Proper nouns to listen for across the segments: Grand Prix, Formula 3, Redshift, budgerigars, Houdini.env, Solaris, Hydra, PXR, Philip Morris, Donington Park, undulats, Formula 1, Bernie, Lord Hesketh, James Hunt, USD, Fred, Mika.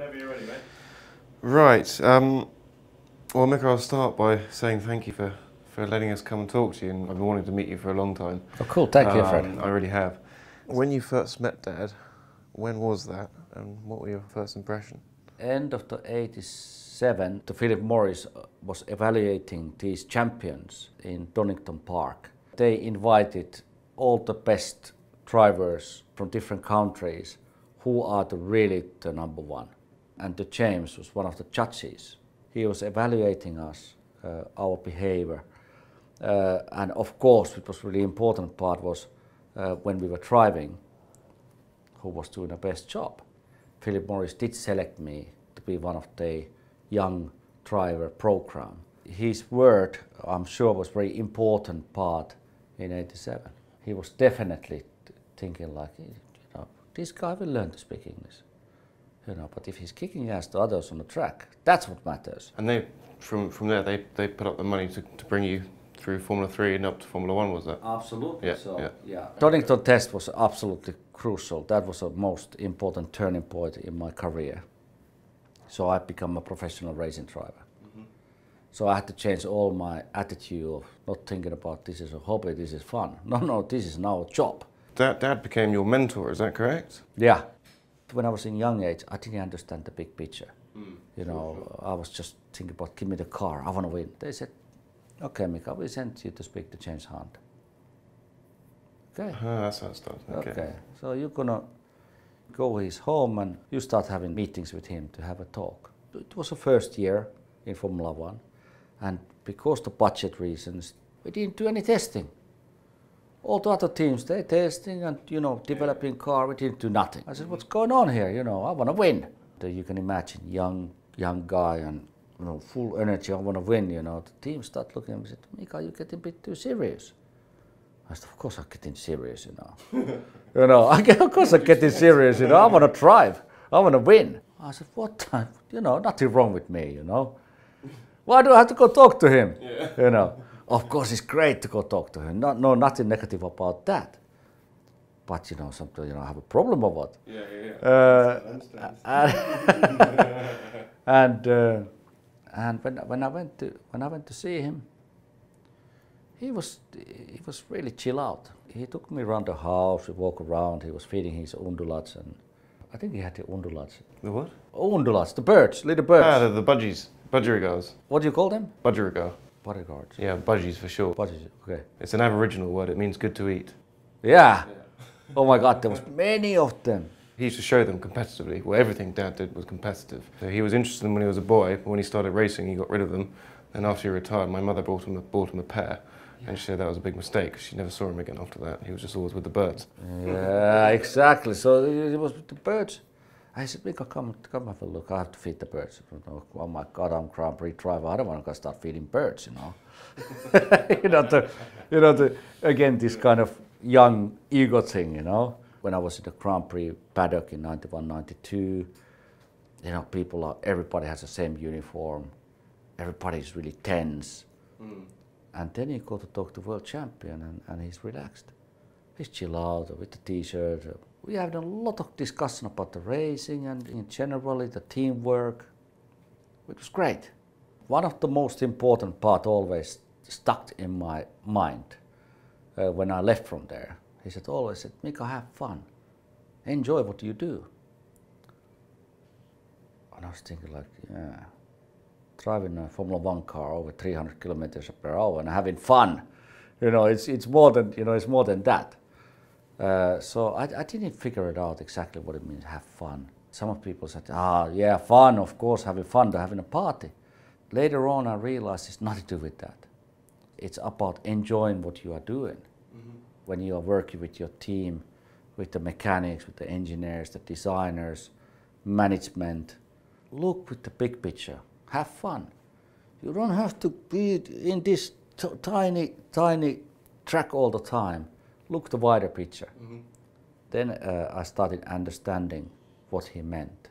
Whenever you're ready, mate. Right. Well, Mika, I'll start by saying thank you for letting us come and talk to you. And I've been wanting to meet you for a long time. Oh, cool. Thank you, Fred. I really have. When you first met Dad, when was that? And what were your first impression? End of the 87, the Philip Morris was evaluating these champions in Donington Park. They invited all the best drivers from different countries who are really the number one. And the James was one of the judges. He was evaluating us, our behavior. And of course, it was really important part was when we were driving, who was doing the best job. Philip Morris did select me to be one of the young driver program. His word, I'm sure, was very important part in 87. He was definitely thinking like, you know, this guy will learn to speak English. You know, but if he's kicking ass to others on the track, that's what matters. And they, from there, they put up the money to bring you through Formula 3 and up to Formula 1, was that? Absolutely. Yeah, so, yeah. Donington test was absolutely crucial. That was the most important turning point in my career. So I become a professional racing driver. Mm-hmm. So I had to change all my attitude of not thinking about this is a hobby, this is fun. No, no, this is now a job. Dad became your mentor, is that correct? Yeah. When I was in young age, I didn't understand the big picture. Mm. You know, I was just thinking about, give me the car, I want to win. They said, okay, Mika, we sent you to speak to James Hunt. Okay. That's how it started. Okay. Okay. So you're gonna go his home and you start having meetings with him to have a talk. It was the first year in Formula 1, and because the budget reasons, we didn't do any testing. All the other teams, they're testing and, you know, developing car, we didn't do nothing. I said, what's going on here? You know, I want to win. So you can imagine, young guy and, you know, full energy, I want to win, you know. The team start looking at me and said, Mika, you're getting a bit too serious. I said, of course I'm getting serious, you know. You know, of course I'm getting serious, you know. I want to drive. I want to win. I said, what? You know, nothing wrong with me, you know. Why do I have to go talk to him? Yeah. You know. Of course, it's great to go talk to him. No, nothing negative about that. But you know, sometimes you know, I have a problem about. Yeah, yeah, yeah. And when I went to see him, he was really chill out. He took me around the house. We walked around. He was feeding his undulats, and I think he had the undulats. The what? Undulats, the birds, little birds. Ah, the budgies, budgerigars. What do you call them? Budgerigar. Bodyguards. Yeah, budgies for sure. Budgies, okay. It's an Aboriginal word, it means good to eat. Yeah. Oh my God, there was many of them. He used to show them competitively. Well, everything Dad did was competitive. So he was interested in them when he was a boy, but when he started racing, he got rid of them. And after he retired, my mother bought him a pair. Yeah. And she said that was a big mistake. She never saw him again after that. He was just always with the birds. Yeah, exactly. So it was with the birds. I said, Mika, come have a look. I have to feed the birds. Oh my God, I'm Grand Prix driver. I don't want to go start feeding birds, you know. Again, this kind of young ego thing, you know. When I was at the Grand Prix paddock in 91, 92, you know, everybody has the same uniform. Everybody's really tense. Mm. And then you go to talk to world champion and he's relaxed. He's chill out with the T-shirt. We had a lot of discussion about the racing and in generally the teamwork, which was great. One of the most important part always stuck in my mind when I left from there. He said, Mika, have fun. Enjoy what you do. And I was thinking like, yeah, driving a Formula 1 car over 300 kilometers per hour and having fun. You know, it's more than that. So I didn't figure it out exactly what it means, have fun. Some of people said, yeah, fun, of course, having fun, they're having a party. Later on, I realized it's nothing to do with that. It's about enjoying what you are doing. Mm-hmm. When you are working with your team, with the mechanics, with the engineers, the designers, management, look with the big picture, have fun. You don't have to be in this tiny track all the time. Look the wider picture. Mm-hmm. Then I started understanding what he meant,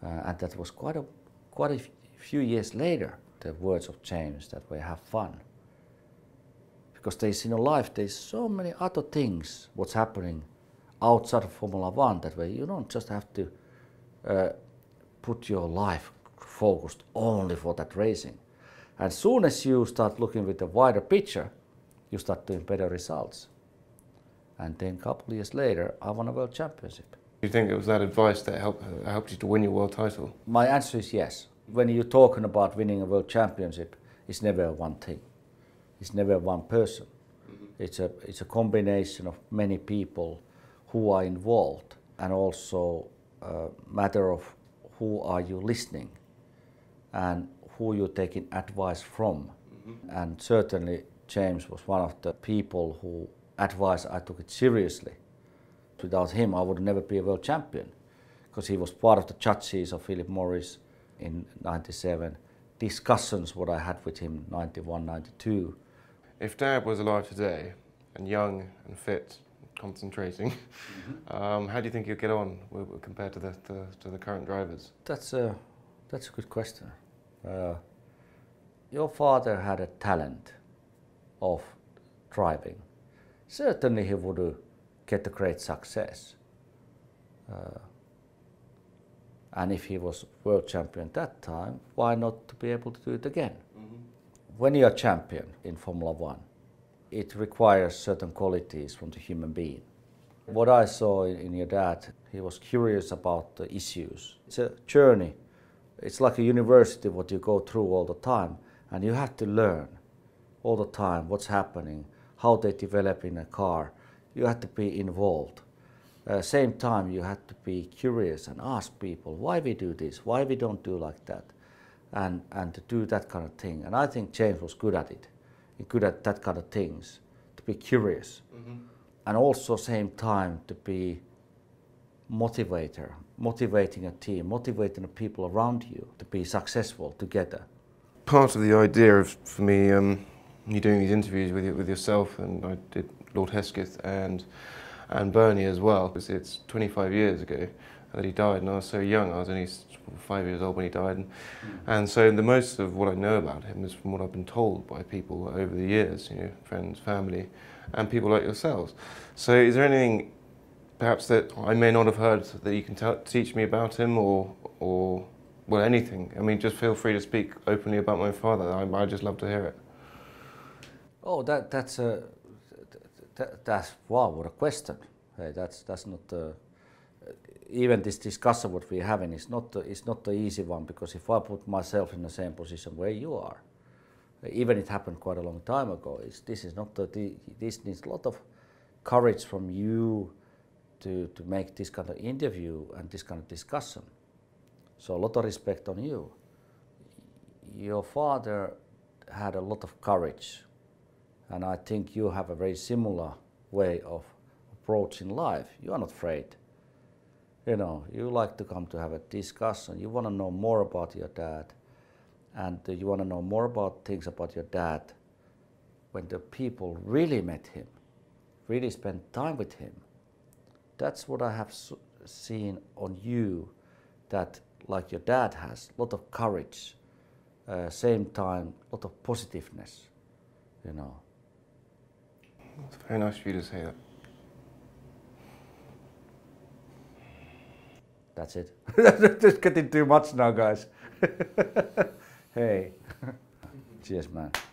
and that was quite a few years later. The words of James that we have fun, because they see in life there's so many other things what's happening outside of Formula 1 that way. You don't just have to put your life focused only for that racing. And soon as you start looking with a wider picture, you start doing better results. And then a couple of years later, I won a world championship. Do you think it was that advice that helped you to win your world title? My answer is yes. When you're talking about winning a world championship, it's never one thing. It's never one person. It's a combination of many people who are involved, and also a matter of who are you listening and who you're taking advice from. Mm-hmm. And certainly James was one of the people who advised I took it seriously. Without him, I would never be a world champion, because he was part of the judges of Philip Morris in 97, discussions what I had with him 91, 92. If Dad was alive today, and young and fit, concentrating, how do you think you'll get on compared to the current drivers? That's a good question. Your father had a talent of driving. Certainly he would get a great success. And if he was world champion at that time, why not to be able to do it again? Mm-hmm. When you're a champion in Formula 1, it requires certain qualities from the human being. What I saw in your dad, he was curious about the issues. It's a journey. It's like a university, what you go through all the time, and you have to learn all the time what's happening, how they develop in a car. You have to be involved. At the same time, you have to be curious and ask people why we do this, why we don't do like that, and to do that kind of thing. And I think James was good at it. He's good at that kind of things, to be curious. Mm-hmm. And also same time to be motivator, motivating a team, motivating the people around you to be successful together. Part of the idea of, for me, you doing these interviews with yourself, and I did Lord Hesketh and Bernie as well, because it's 25 years ago that he died, and I was so young. I was only 5 years old when he died, and so the most of what I know about him is from what I've been told by people over the years, you know, friends, family, and people like yourselves. So is there anything perhaps that I may not have heard that you can teach me about him, or well, anything? I mean, just feel free to speak openly about my father. I just love to hear it. Oh, that's wow, what a question. Hey, that's not the... Even this discussion what we're having is not the easy one, because if I put myself in the same position where you are, even it happened quite a long time ago, this needs a lot of courage from you to make this kind of interview and this kind of discussion. So a lot of respect on you. Your father had a lot of courage, and I think you have a very similar way of approaching life. You are not afraid. You know, you like to come to have a discussion. You want to know more about your dad, and you want to know more about things about your dad when the people really met him, really spent time with him. That's what I have seen on you, that like your dad has a lot of courage, same time a lot of positiveness, you know. It's very nice for you to say that. That's it. It's getting too much now, guys. Hey. Cheers, man.